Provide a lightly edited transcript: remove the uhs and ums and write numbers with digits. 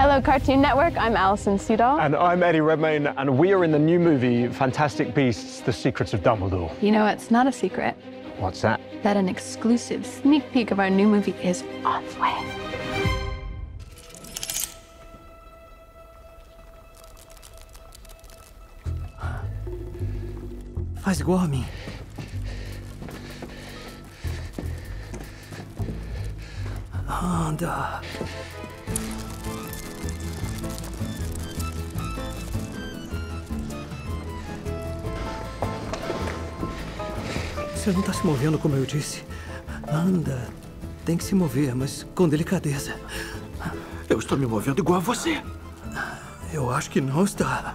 Hello Cartoon Network, I'm Alison Sudol. And I'm Eddie Redmayne, and we are in the new movie, Fantastic Beasts: The Secrets of Dumbledore. You know, it's not a secret. What's that? That an exclusive sneak peek of our new movie is on the way. Faz igual a mim. Anda. Você não está se movendo como eu disse. Anda. Tem que se mover, mas com delicadeza. Eu estou me movendo igual a você. Eu acho que não está.